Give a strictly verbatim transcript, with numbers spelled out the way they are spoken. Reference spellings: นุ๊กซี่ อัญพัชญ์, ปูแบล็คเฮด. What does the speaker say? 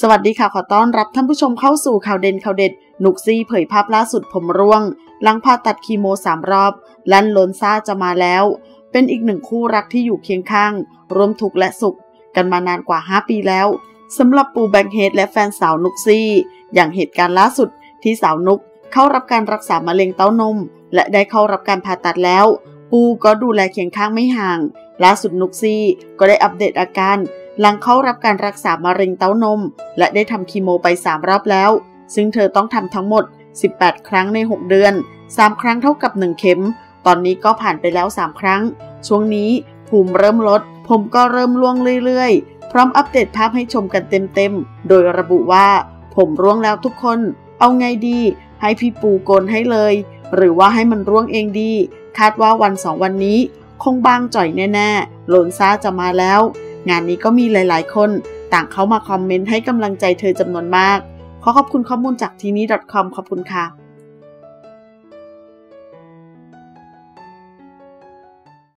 สวัสดีค่ะขอต้อนรับท่านผู้ชมเข้าสู่ข่าวเด่นข่าวเด็ดนุกซี่เผยภาพล่าสุดผมร่วงหลังผ่าตัดคีโมสามรอบลั่นล้นซ่าจะมาแล้วเป็นอีกหนึ่งคู่รักที่อยู่เคียงข้างร่วมทุกข์และสุขกันมานานกว่าห้าปีแล้วสำหรับปูแบงค์เฮดและแฟนสาวนุกซี่อย่างเหตุการณ์ล่าสุดที่สาวนุกเข้ารับการรักษามะเร็งเต้านมและได้เข้ารับการผ่าตัดแล้วปูก็ดูแลเคียงข้างไม่ห่างล่าสุดนุกซี่ก็ได้อัปเดตอาการหลังเข้ารับการรักษามะเร็งเต้านมและได้ทำคีโมไปสามรอบแล้วซึ่งเธอต้องทำทั้งหมดสิบแปดครั้งในหกเดือนสามครั้งเท่ากับหนึ่งเข็มตอนนี้ก็ผ่านไปแล้วสามครั้งช่วงนี้ภูมิเริ่มลดผมก็เริ่มร่วงเรื่อยๆพร้อมอัปเดตภาพให้ชมกันเต็มๆโดยระบุว่าผมร่วงแล้วทุกคนเอาไงดีให้พี่ปูโกนให้เลยหรือว่าให้มันร่วงเองดีคาดว่าวันสองวันนี้คงบางจ่อยแน่ๆโลนซ่าจะมาแล้วงานนี้ก็มีหลายๆคนต่างเข้ามาคอมเมนต์ให้กำลังใจเธอจำนวนมากขอขอบคุณข้อมูลจากทีนี้ ดอท คอม ขอบคุณค่ะ